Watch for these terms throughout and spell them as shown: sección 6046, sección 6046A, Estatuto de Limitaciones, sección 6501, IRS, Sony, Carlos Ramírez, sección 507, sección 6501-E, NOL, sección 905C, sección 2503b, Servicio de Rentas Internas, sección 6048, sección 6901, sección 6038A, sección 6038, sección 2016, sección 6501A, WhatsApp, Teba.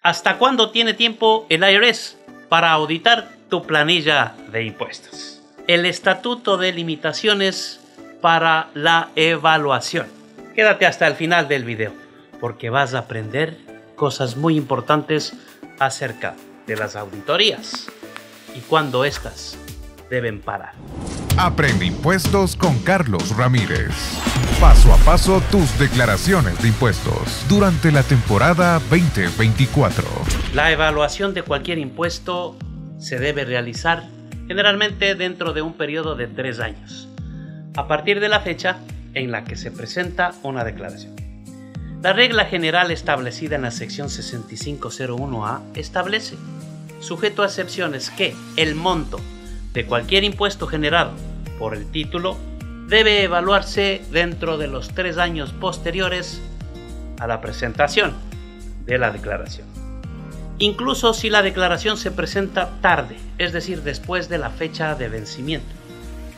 ¿Hasta cuándo tiene tiempo el IRS para auditar tu planilla de impuestos? El Estatuto de Limitaciones para la evaluación. Quédate hasta el final del video porque vas a aprender cosas muy importantes acerca de las auditorías y cuándo estas deben parar. Aprende Impuestos con Carlos Ramírez. Paso a paso tus declaraciones de impuestos durante la temporada 2024. La evaluación de cualquier impuesto se debe realizar generalmente dentro de un periodo de 3 años, a partir de la fecha en la que se presenta una declaración. La regla general establecida en la sección 6501A establece, sujeto a excepciones, que el monto de cualquier impuesto generado por el título debe evaluarse dentro de los 3 años posteriores a la presentación de la declaración, incluso si la declaración se presenta tarde, es decir, después de la fecha de vencimiento.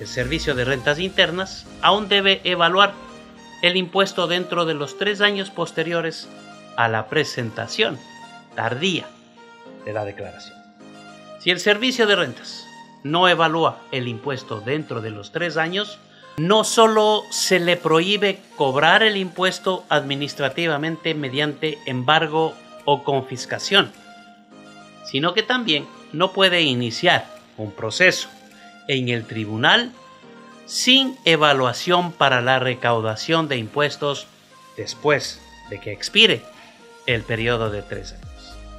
El Servicio de Rentas Internas aún debe evaluar el impuesto dentro de los 3 años posteriores a la presentación tardía de la declaración. Si el Servicio de Rentas no evalúa el impuesto dentro de los 3 años, no solo se le prohíbe cobrar el impuesto administrativamente mediante embargo o confiscación, sino que también no puede iniciar un proceso en el tribunal sin evaluación para la recaudación de impuestos después de que expire el periodo de 3 años.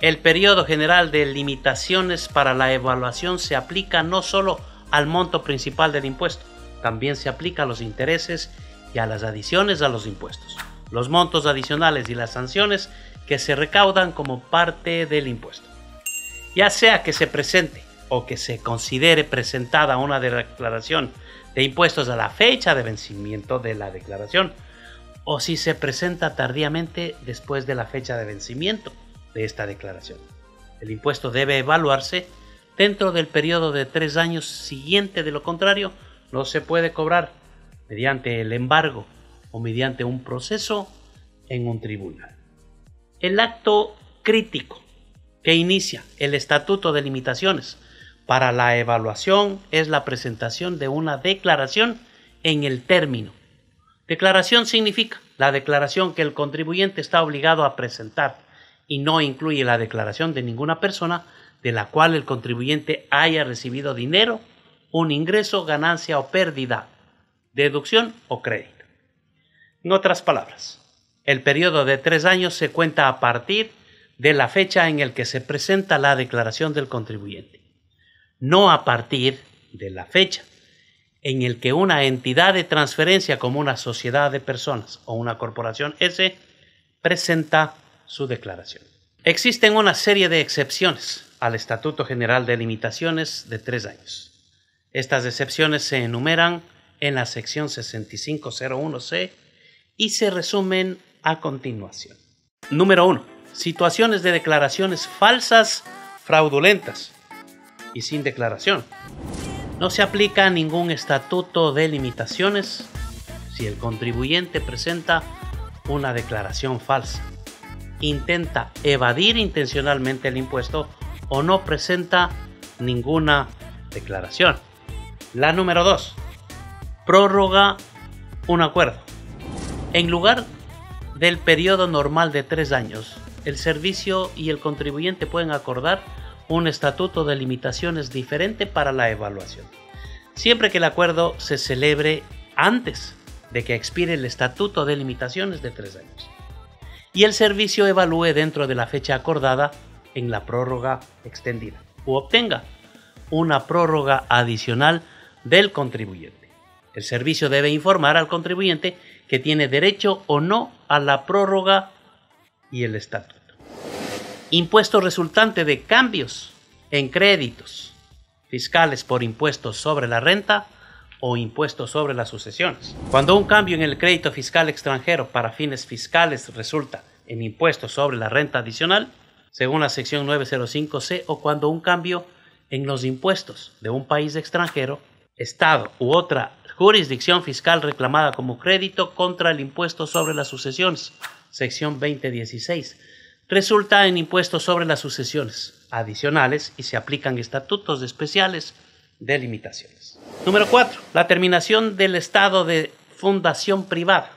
El periodo general de limitaciones para la evaluación se aplica no solo al monto principal del impuesto, también se aplica a los intereses y a las adiciones a los impuestos, los montos adicionales y las sanciones que se recaudan como parte del impuesto. Ya sea que se presente o que se considere presentada una declaración de impuestos a la fecha de vencimiento de la declaración, o si se presenta tardíamente después de la fecha de vencimiento de esta declaración, el impuesto debe evaluarse dentro del periodo de 3 años siguiente. De lo contrario, no se puede cobrar mediante el embargo o mediante un proceso en un tribunal. El acto crítico que inicia el Estatuto de Limitaciones para la evaluación es la presentación de una declaración en el término. Declaración significa la declaración que el contribuyente está obligado a presentar y no incluye la declaración de ninguna persona de la cual el contribuyente haya recibido dinero, un ingreso, ganancia o pérdida, deducción o crédito. En otras palabras, el periodo de 3 años se cuenta a partir de la fecha en el que se presenta la declaración del contribuyente, no a partir de la fecha en el que una entidad de transferencia como una sociedad de personas o una corporación S presenta su declaración. Existen una serie de excepciones al Estatuto General de Limitaciones de 3 años. Estas excepciones se enumeran en la sección 6501C y se resumen a continuación. Número 1. Situaciones de declaraciones falsas, fraudulentas y sin declaración. No se aplica ningún estatuto de limitaciones si el contribuyente presenta una declaración falsa, intenta evadir intencionalmente el impuesto o no presenta ninguna declaración. La número 2. Prórroga un acuerdo. En lugar del periodo normal de 3 años, el servicio y el contribuyente pueden acordar un estatuto de limitaciones diferente para la evaluación, siempre que el acuerdo se celebre antes de que expire el estatuto de limitaciones de 3 años y el servicio evalúe dentro de la fecha acordada en la prórroga extendida o obtenga una prórroga adicional del contribuyente. El servicio debe informar al contribuyente que tiene derecho o no a la prórroga y el estatuto. Impuesto resultante de cambios en créditos fiscales por impuestos sobre la renta o impuestos sobre las sucesiones. Cuando un cambio en el crédito fiscal extranjero para fines fiscales resulta en impuestos sobre la renta adicional, según la sección 905C, o cuando un cambio en los impuestos de un país extranjero, estado u otra jurisdicción fiscal reclamada como crédito contra el impuesto sobre las sucesiones, sección 2016, resulta en impuestos sobre las sucesiones adicionales y se aplican estatutos especiales de limitaciones. Número 4. La terminación del estado de fundación privada.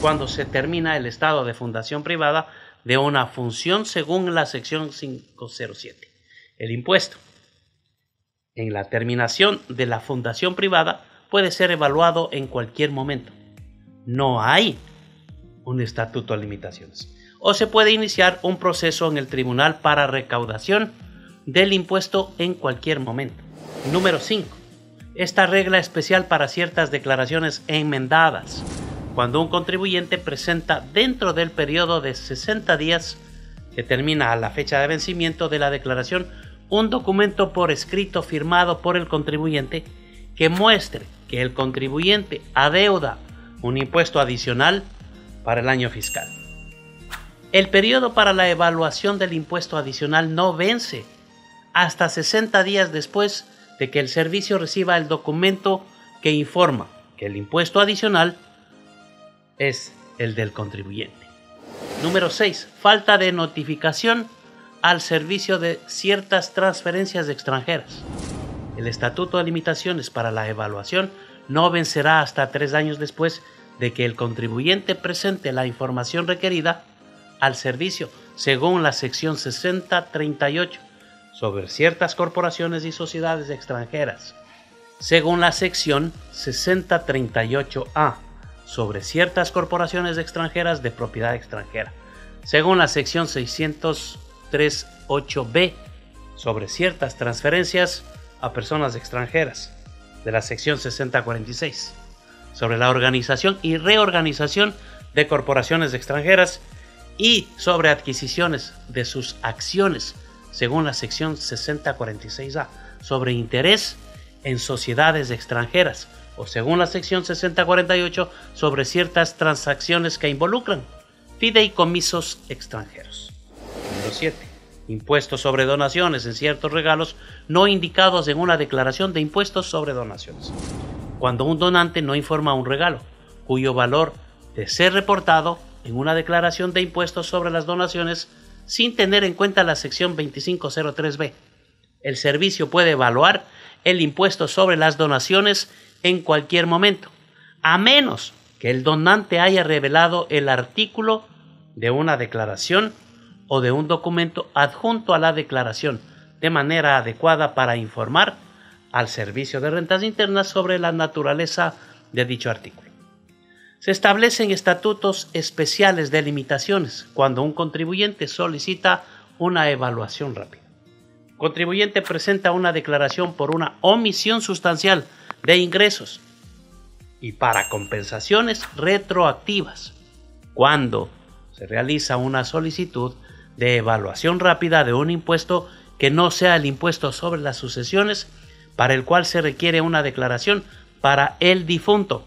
Cuando se termina el estado de fundación privada de una función según la sección 507. El impuesto en la terminación de la fundación privada puede ser evaluado en cualquier momento. No hay un estatuto de limitaciones. O se puede iniciar un proceso en el tribunal para recaudación del impuesto en cualquier momento. Número 5. Esta regla especial para ciertas declaraciones enmendadas. Cuando un contribuyente presenta dentro del periodo de 60 días que termina a la fecha de vencimiento de la declaración un documento por escrito firmado por el contribuyente que muestre que el contribuyente adeuda un impuesto adicional para el año fiscal. El periodo para la evaluación del impuesto adicional no vence hasta 60 días después de que el servicio reciba el documento que informa que el impuesto adicional es el del contribuyente. Número 6. Falta de notificación al servicio de ciertas transferencias extranjeras. El Estatuto de Limitaciones para la evaluación no vencerá hasta 3 años después de que el contribuyente presente la información requerida al servicio según la sección 6038 sobre ciertas corporaciones y sociedades extranjeras, según la sección 6038A. sobre ciertas corporaciones extranjeras de propiedad extranjera, según la sección 6038b, sobre ciertas transferencias a personas extranjeras, de la sección 6046, sobre la organización y reorganización de corporaciones extranjeras y sobre adquisiciones de sus acciones, según la sección 6046a, sobre interés en sociedades extranjeras, o según la sección 6048 sobre ciertas transacciones que involucran fideicomisos extranjeros. Número 7. Impuestos sobre donaciones en ciertos regalos no indicados en una declaración de impuestos sobre donaciones. Cuando un donante no informa un regalo, cuyo valor de ser reportado en una declaración de impuestos sobre las donaciones sin tener en cuenta la sección 2503b, el servicio puede evaluar el impuesto sobre las donaciones en cualquier momento, a menos que el donante haya revelado el artículo de una declaración o de un documento adjunto a la declaración de manera adecuada para informar al Servicio de Rentas Internas sobre la naturaleza de dicho artículo. Se establecen estatutos especiales de limitaciones cuando un contribuyente solicita una evaluación rápida. Contribuyente presenta una declaración por una omisión sustancial de ingresos y para compensaciones retroactivas cuando se realiza una solicitud de evaluación rápida de un impuesto que no sea el impuesto sobre las sucesiones para el cual se requiere una declaración para el difunto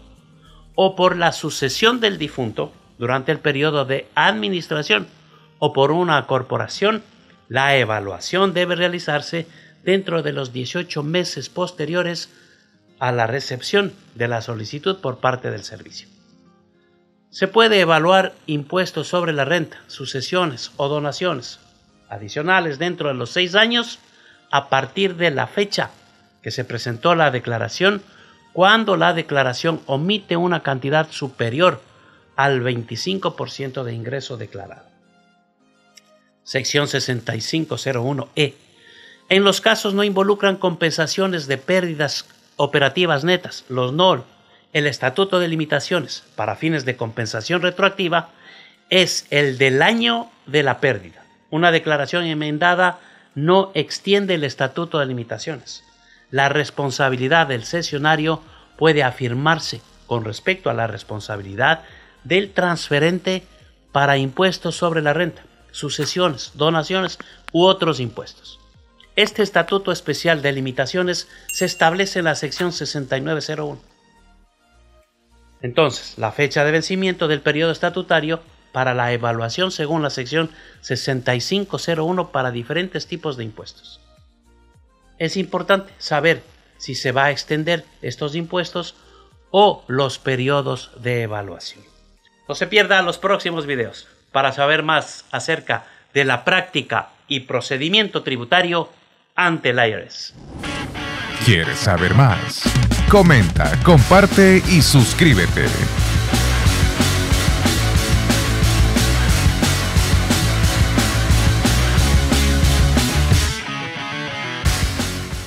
o por la sucesión del difunto durante el periodo de administración o por una corporación, la evaluación debe realizarse dentro de los 18 meses posteriores a la recepción de la solicitud por parte del servicio. Se puede evaluar impuestos sobre la renta, sucesiones o donaciones adicionales dentro de los 6 años a partir de la fecha que se presentó la declaración cuando la declaración omite una cantidad superior al 25% de ingreso declarado. Sección 6501-E. En los casos no involucran compensaciones de pérdidas operativas netas, los NOL, el Estatuto de Limitaciones para fines de compensación retroactiva es el del año de la pérdida. Una declaración enmendada no extiende el Estatuto de Limitaciones. La responsabilidad del cesionario puede afirmarse con respecto a la responsabilidad del transferente para impuestos sobre la renta, sucesiones, donaciones u otros impuestos. Este Estatuto Especial de Limitaciones se establece en la sección 6901. Entonces, la fecha de vencimiento del periodo estatutario para la evaluación según la sección 6501 para diferentes tipos de impuestos. Es importante saber si se va a extender estos impuestos o los periodos de evaluación. No se pierda los próximos videos. Para saber más acerca de la práctica y procedimiento tributario ante el IRS. ¿Quieres saber más? Comenta, comparte y suscríbete.